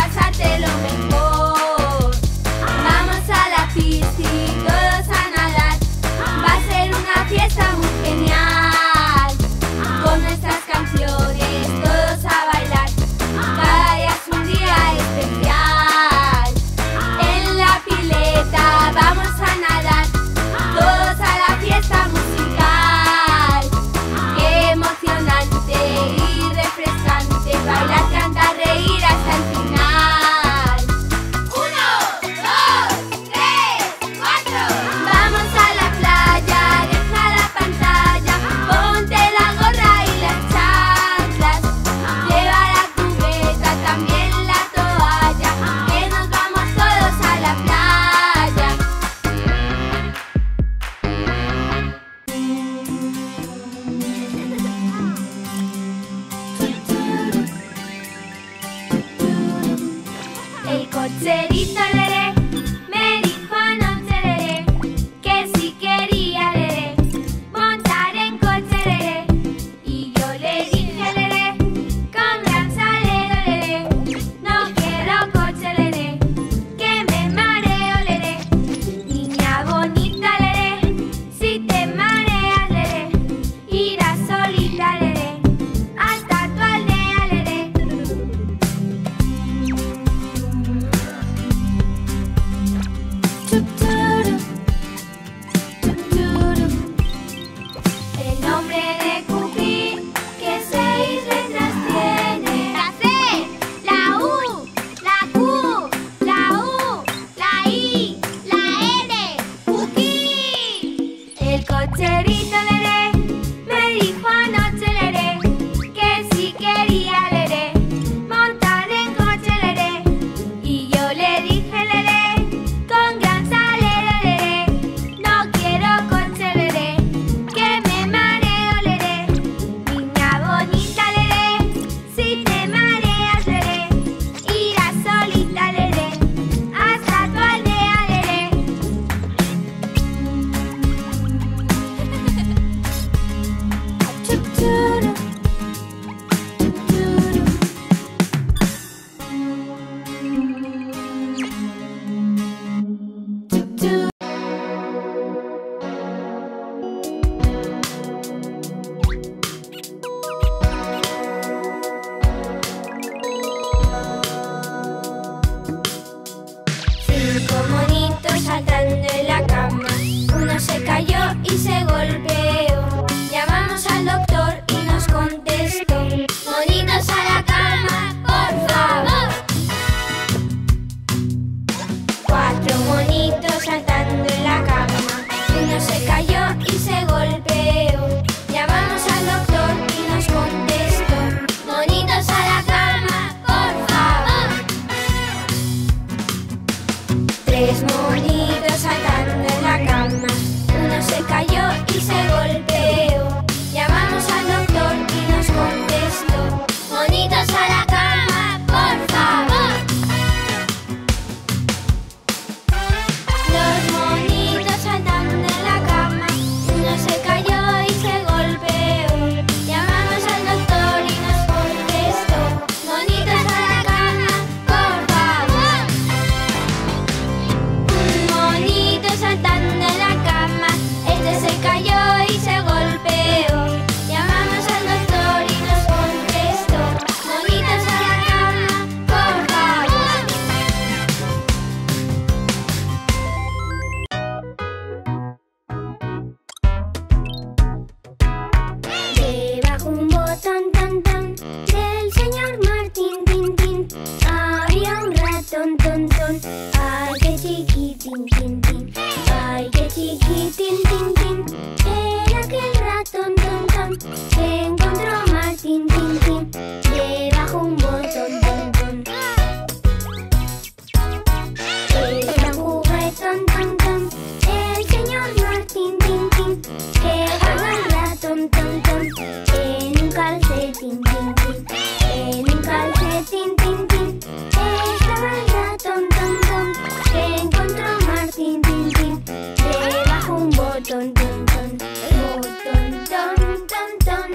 Pásatelo mejor. Mocherito Leré, me dijo anoche Leré, que si quería Leré, montar en coche Leré. Y yo le dije Leré, con gran salero Leré, no quiero coche Leré, que me mareo Leré. Niña bonita Leré, si te mareas Leré, irás solita Leré, hasta tu aldea Leré. Cocherito Leré, me dijo anoche Leré, que si quería Leré, montar en coche Leré. Y yo le dije Leré, con gran salero Leré, no quiero coche Leré, que me mareo Leré. Niña bonita Leré, si te mareas Leré, irás solita Leré, hasta tu aldea Leré. Cinco monitos saltando en la cama, uno se cayó y se golpeó. Llamamos al doctor y nos contestó: monitos a la cama, por favor. Cuatro monitos saltando en la cama, uno se cayó y se golpeó. Llamamos al doctor y nos contestó: monitos a la cama, por favor. Tres monitos saltando en la cama, uno se cayó y se golpeó. Llamamos al doctor y nos contestó: monitos a la cama, por favor. Los monitos saltando en la cama, uno se cayó y se golpeó. Llamamos al doctor y nos contestó: monitos a la cama, por favor. Un monito saltando en la cama, este se cayó y se golpeó. Llamamos al doctor y nos contestó: monitos a la cama, por favor. Debajo un botón tan tan del señor Martín Tin Tin, había un ratón ton ton. Ay, qué chiquitín tin tin, ay, qué chiquitín tin tin. Era aquel ratón ton ton que encontró Martín Tin Tin debajo un botón ton ton. Era un juguetón ton ton el señor Martín Tin Tin, que agarra ton ton ton en un calcetín tin tin, en un calcetín tin tin. Estaba el ratón ton ton que encontró Martín Tin Tin debajo un botón ton ton. Botón ton ton ton,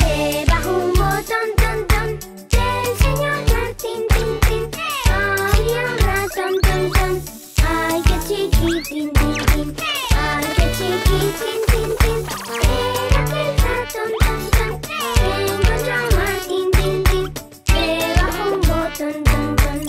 debajo un botón ton ton del señor Martín Tin Tin, había un ratón ton ton. Ay, qué chiquitín tin tin, ay, qué chiquitín tin tin. Era aquel ratón ton ton que encontró Martín Tin Tin debajo un botón ton ton.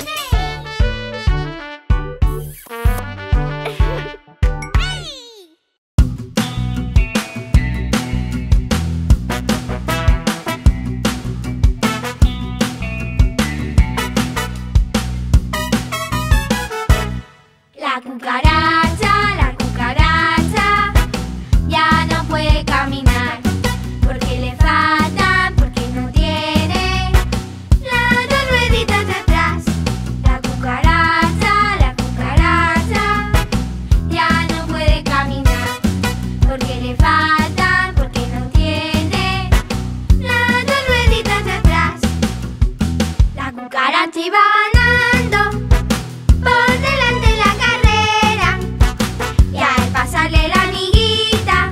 La cucaracha ya no puede caminar porque le falta, porque no tiene las dos rueditas de atrás. La cucaracha ya no puede caminar porque le falta, porque no tiene las dos rueditas de atrás. La cucaracha Con Karachi iba ganando por delante en la carrera, y al pasarle la amiguita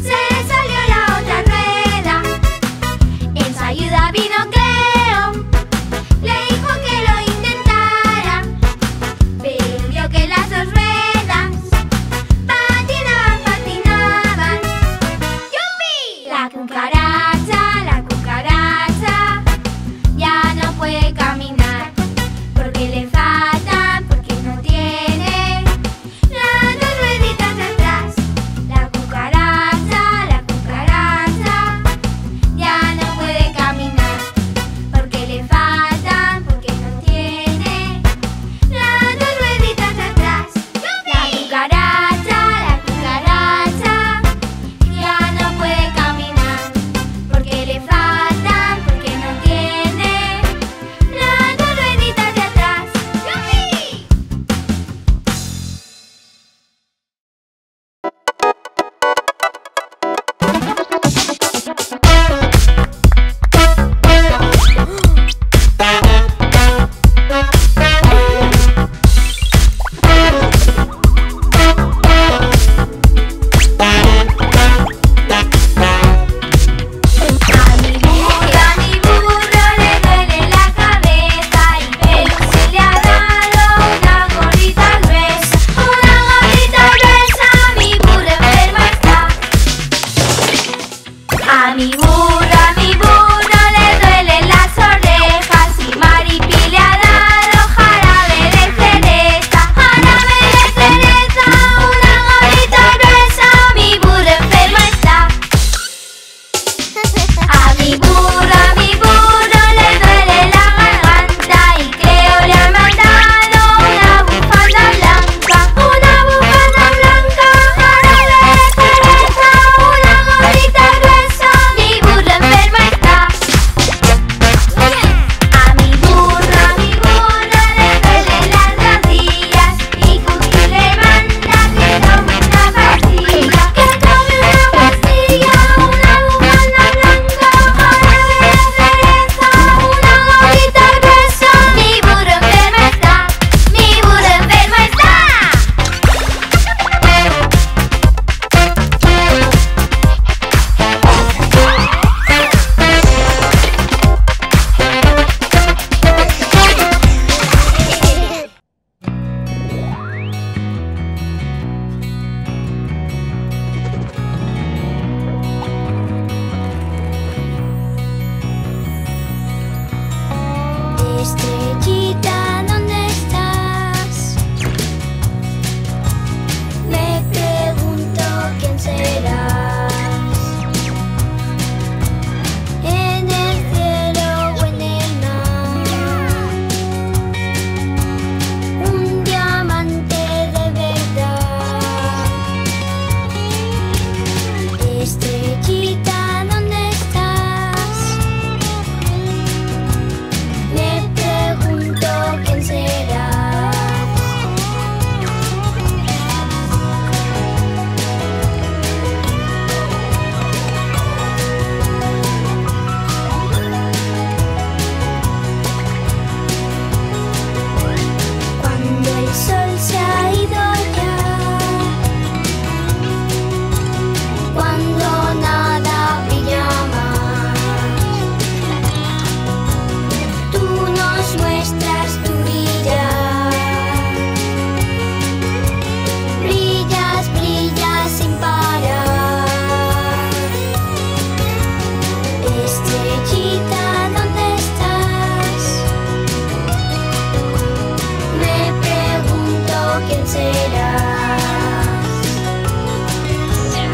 se salió la otra rueda. En su ayuda vino Cleo, le dijo que lo intentara, pero vio que las dos ruedas patinaban, patinaban. ¡Yupi! La cucaracha, la cucaracha ya no puede caminar, porque le falta, porque no tiene las dos rueditas de atrás. La cucaracha ya no puede caminar, porque le falta, porque no tiene las dos rueditas de atrás. La cucaracha ya no puede caminar, porque le falta, porque no tiene las dos rueditas de atrás. ¡Yupi! A mi burro le duele la cabeza, y Pelusi le ha dado una gorrita gruesa. Una gorrita gruesa, mi burro enfermo está. A mi burro le duelen las orejas, y Maripi le ha dado jarabe de cereza. Jarabe de cereza, una gorrita gruesa, mi burro enfermo está. A mi burro le duele la garganta, y Cleo le ha mandado una bufanda blanca, jarabe de cereza, una gorrita gruesa, mi burro enfermo está. A mi burro le duelen las rodillas, y Cookie le manda que tome una pastilla, una bufanda blanca, jarabe de cereza, una gorrita gruesa, mi burro enfermo está, mi burro enfermo está. Estrellita, ¿dónde estás? Me pregunto quién serás, en el cielo o en el mar. Un diamante de verdad. Estrellita, ¿dónde estás? Me pregunto quién serás. Cuando el sol se ha ido ya, cuando nada brilla más, tú nos muestras tu brillar. Brillas, brillas sin parar. Estrellita, ¿dónde estás? Me pregunto quién serás. En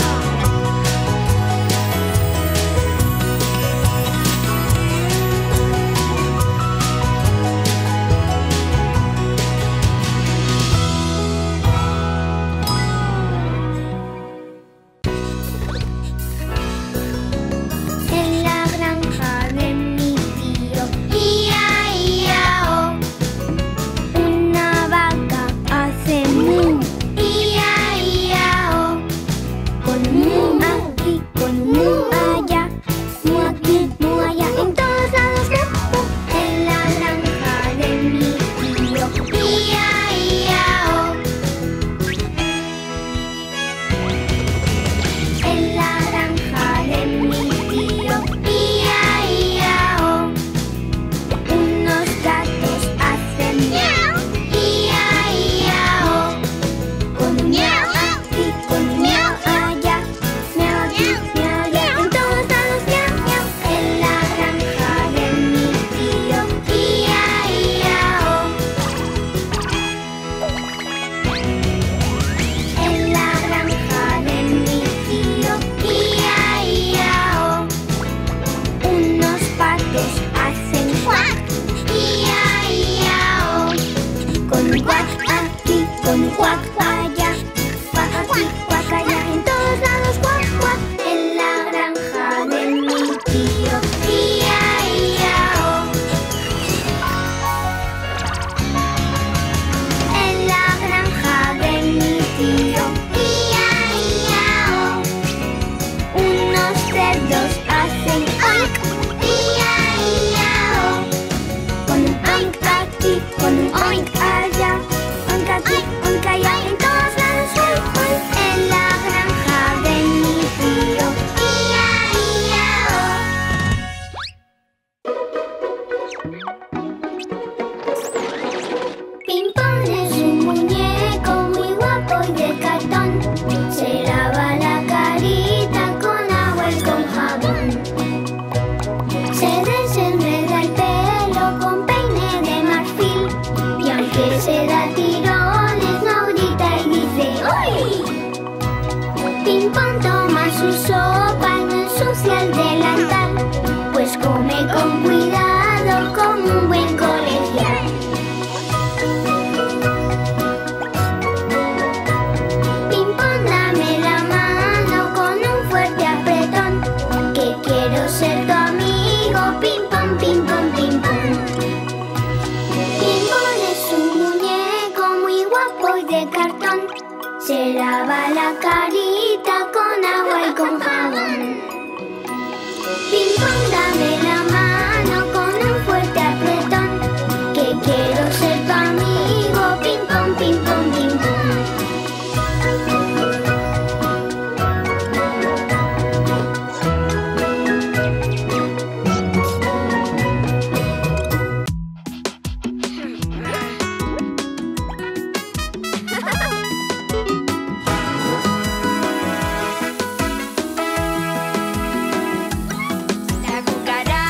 la granja de mi tío, ia, ia, o, una vaca hace mu, Pimpón toma su sopa y no ensucia el delantal, pues come con cuidado como un buen colegial. Pimpón, dame la mano con un fuerte apretón, que quiero ser tu amigo. Pimpón, pimpón, pimpón. Pimpón es un muñeco muy guapo y de cartón, se lava la carita con agua y con jabón. Pimpón, dame la mano con un fuerte apretón, que quiero ser tu amigo. Pimpón, pimpón, pimpón. La cucaracha.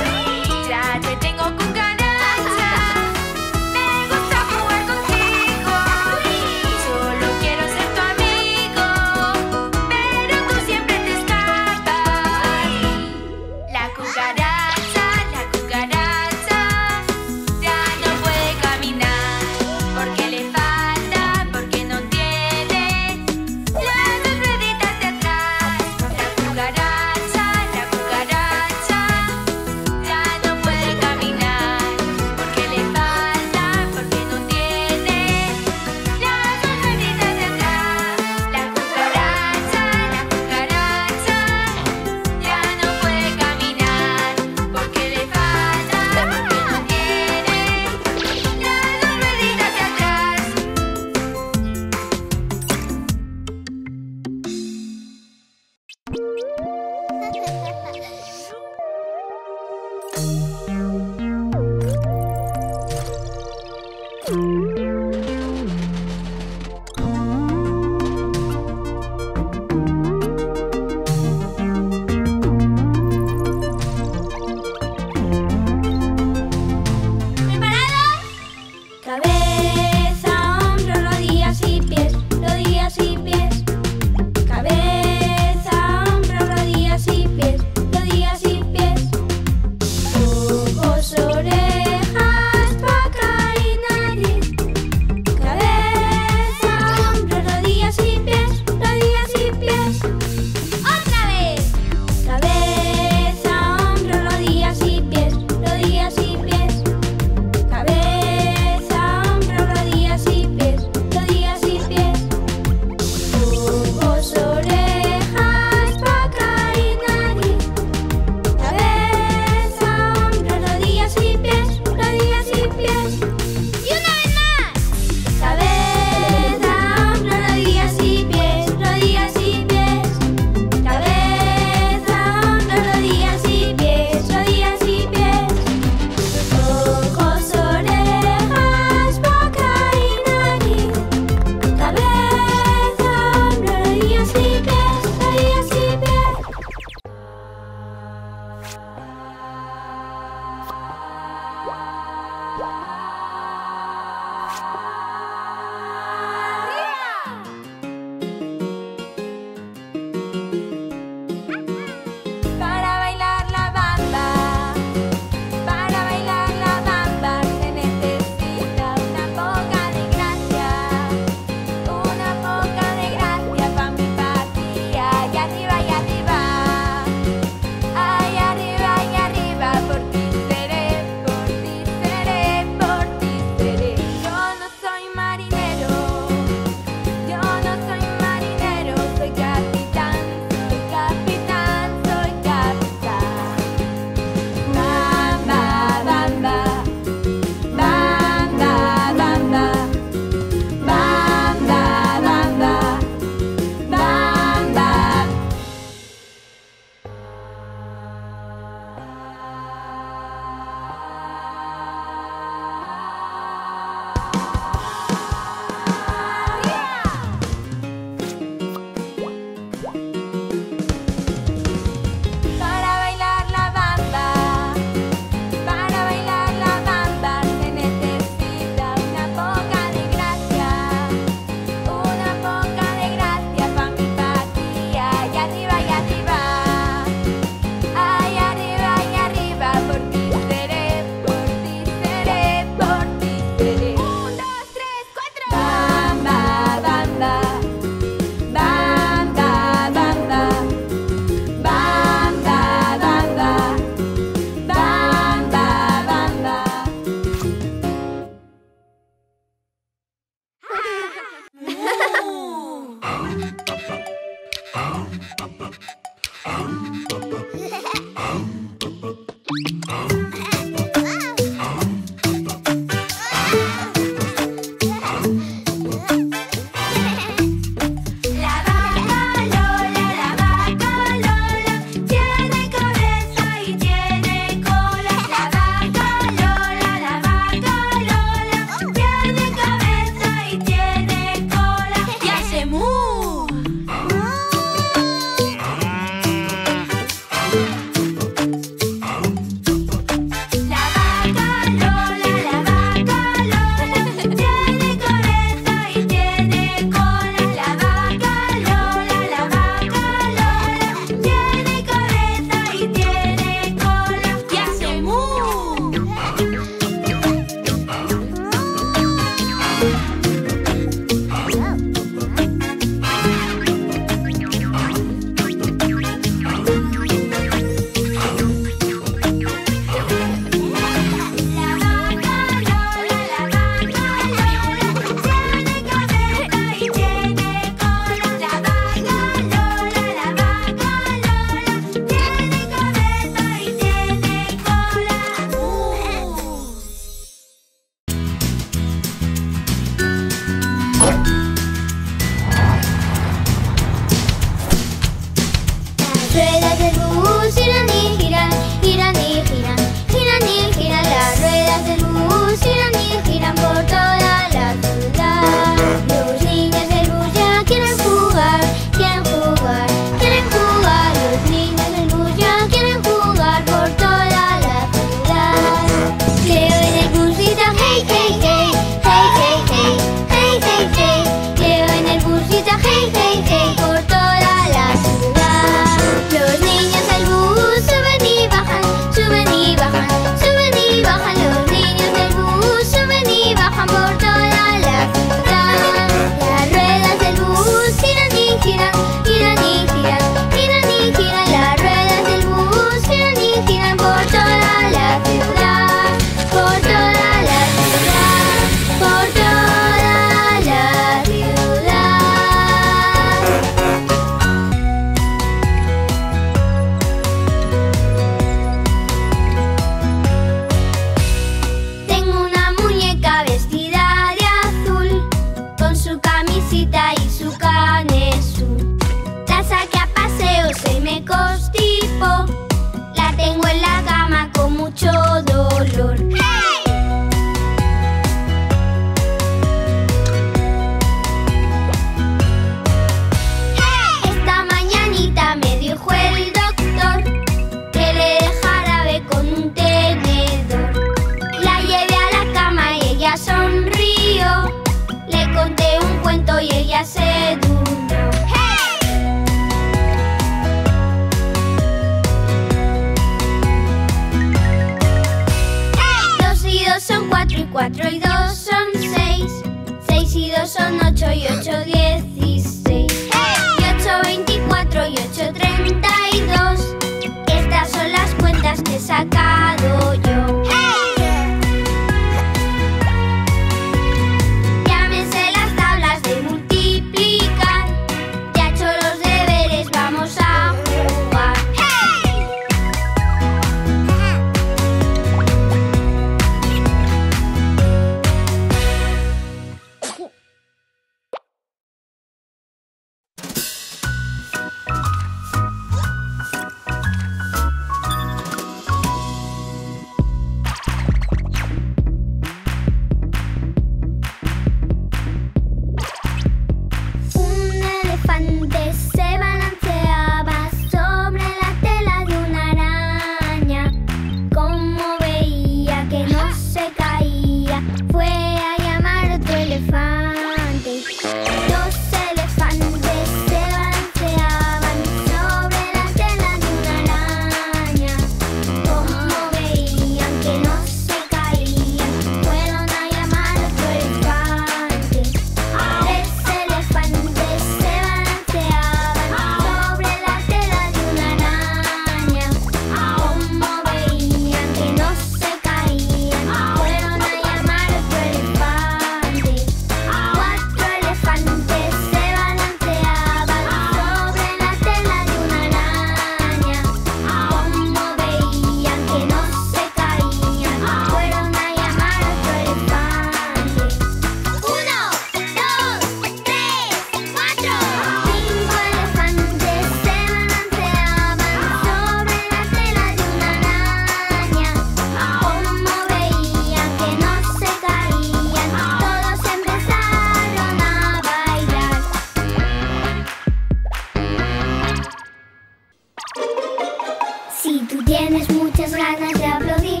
Si tú tienes muchas ganas de aplaudir,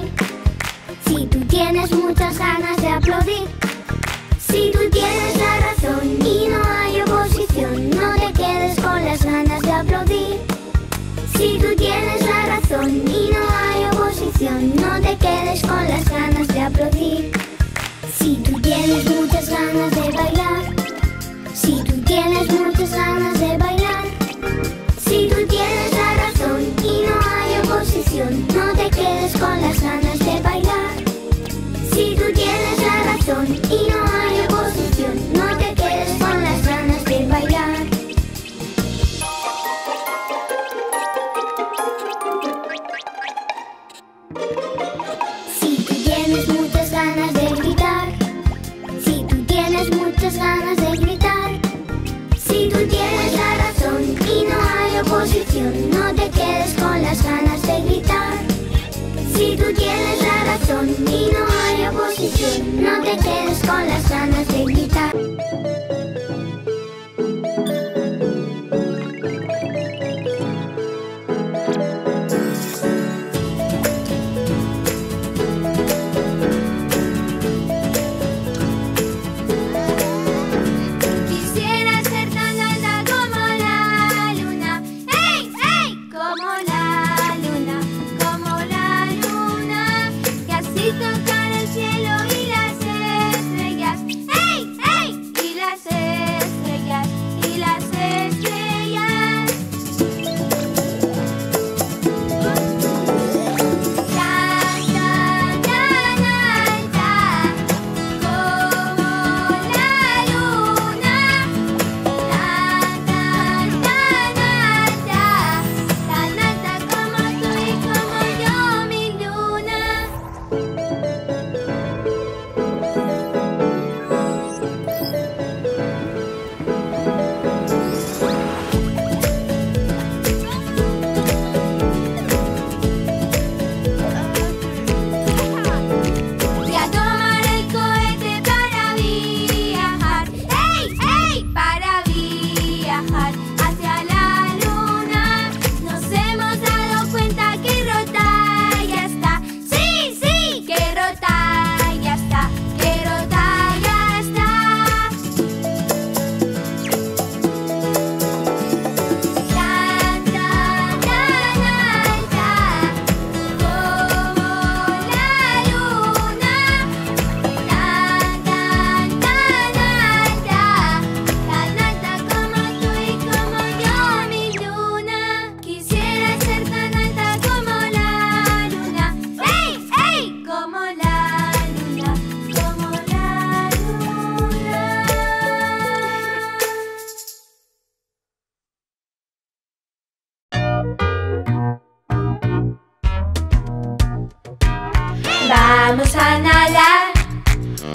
si tú tienes muchas ganas de aplaudir, si tú tienes la razón y no hay oposición, no te quedes con las ganas de aplaudir. Si tú tienes la razón y no hay oposición, no te quedes con las ganas de aplaudir. Si tú tienes muchas ganas de bailar, si tú tienes muchas ganas de bailar, si tú tienes la razón y no hay oposición, no te quedes con las ganas de bailar. Si tú tienes la razón y no hay oposición, no te quedes con las ganas de bailar. Si tú tienes muchas ganas de gritar, si tú tienes muchas ganas de gritar, si tú tienes la razón y no hay oposición, no te quedes con las ganas de gritar. Si tú tienes la razón y no hay oposición, no te quedes con las ganas de gritar. Vamos a nadar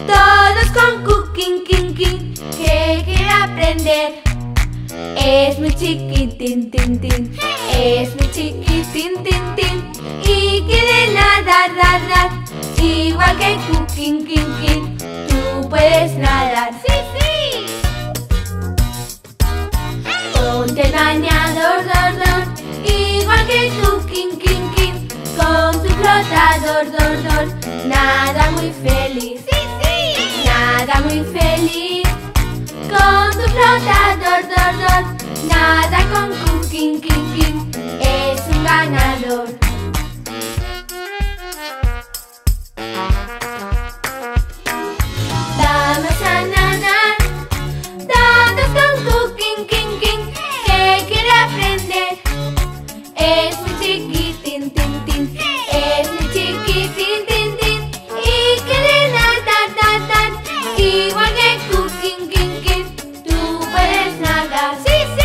todos con Cooking King, que quiere aprender. Es muy chiquitín, tin, tin. Es muy chiquitín, tin, tin. Y quiere nadar, nadar, igual que Cooking King. Tú puedes nadar, sí, sí. Ponte el bañador, dor, dor, igual que Cooking King, con tu flotador, dor, dor. Nada muy feliz, sí, sí. Nada muy feliz, con tu flotador, dor, dor. Nada con Cooking King, es un ganador. Vamos a nadar todos con Cooking King, que quiere aprender. Es muy chiquitín, tin, tin. Es muy chiquitín, tin. Igual que Cooking King, tú puedes nadar, sí, sí.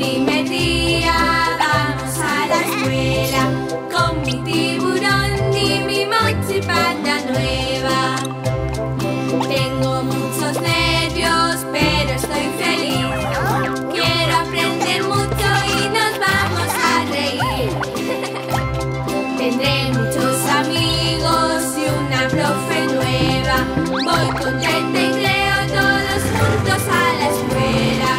Dime tía, vamos a la escuela, con mi tiburón y mi mochipanda nueva. Tengo muchos nervios, pero estoy feliz. Quiero aprender mucho y nos vamos a reír. Tendré muchos amigos y una profe nueva. Voy contenta y creo todos juntos a la escuela.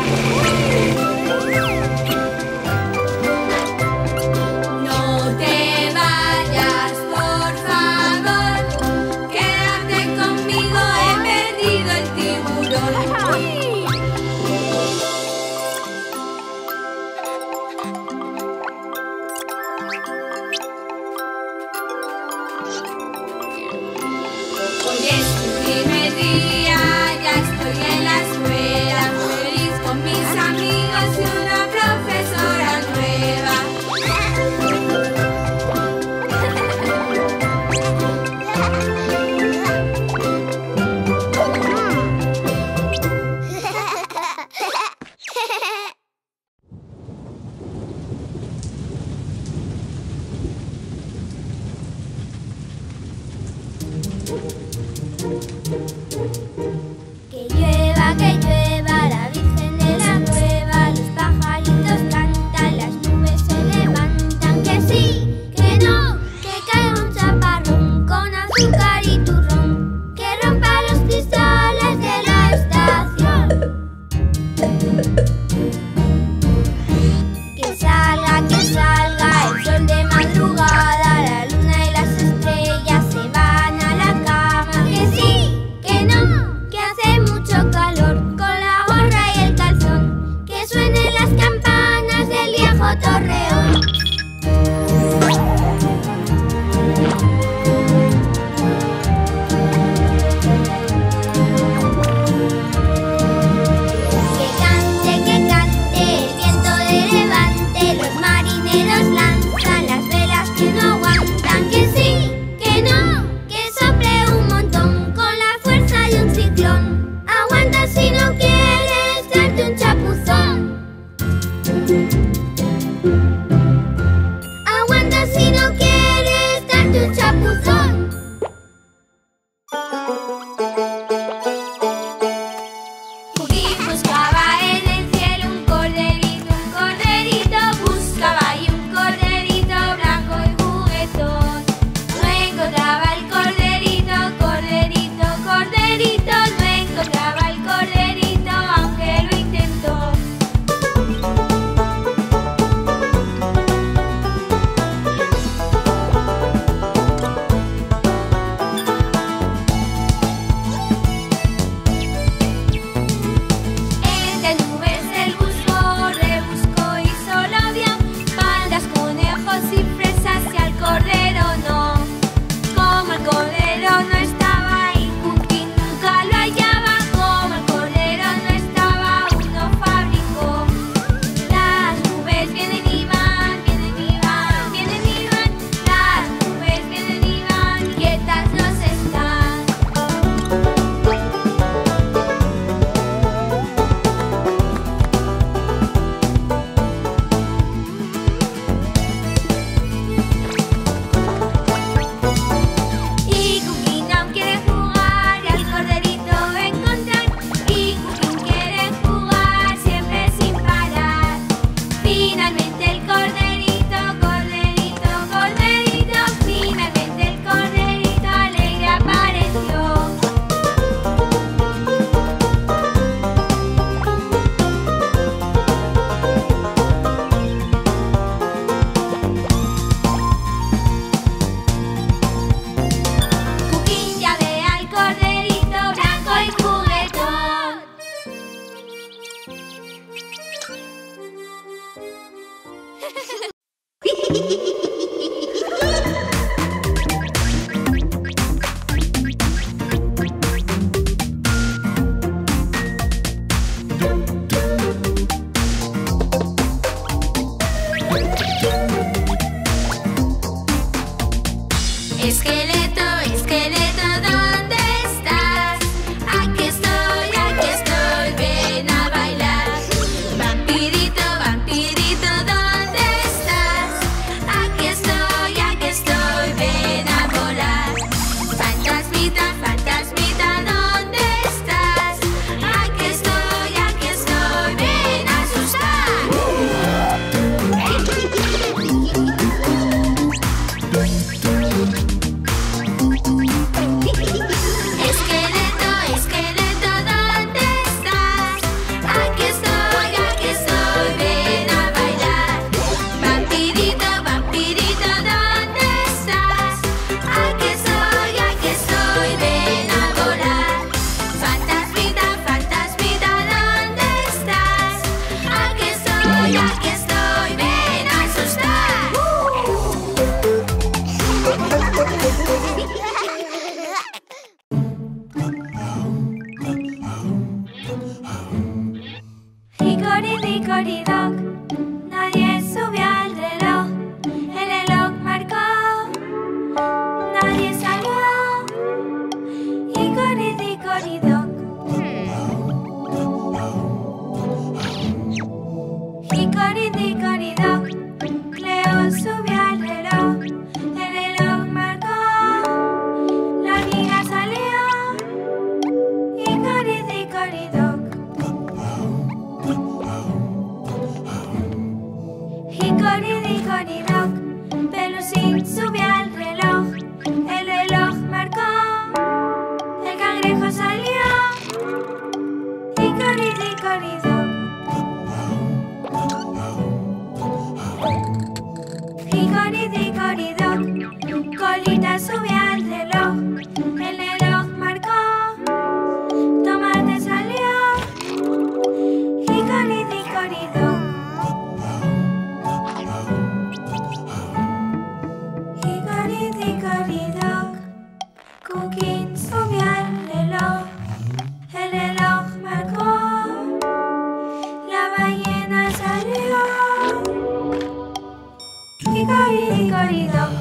conejo salió. Hicoridicoridoc, tu colita sube al reloj. El reloj marcó, tomate salió. Hicoridicoridoc, hicoridicoridoc, Cookie subió al reloj. El reloj marcó, la ballena salió. Hicoridicoridoc.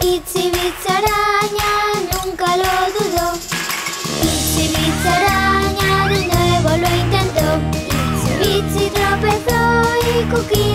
Itzi Bitzi araña nunca lo dudó. Itzi Bitzi araña de nuevo lo intentó. Itzi Bitzi tropezó y Cookie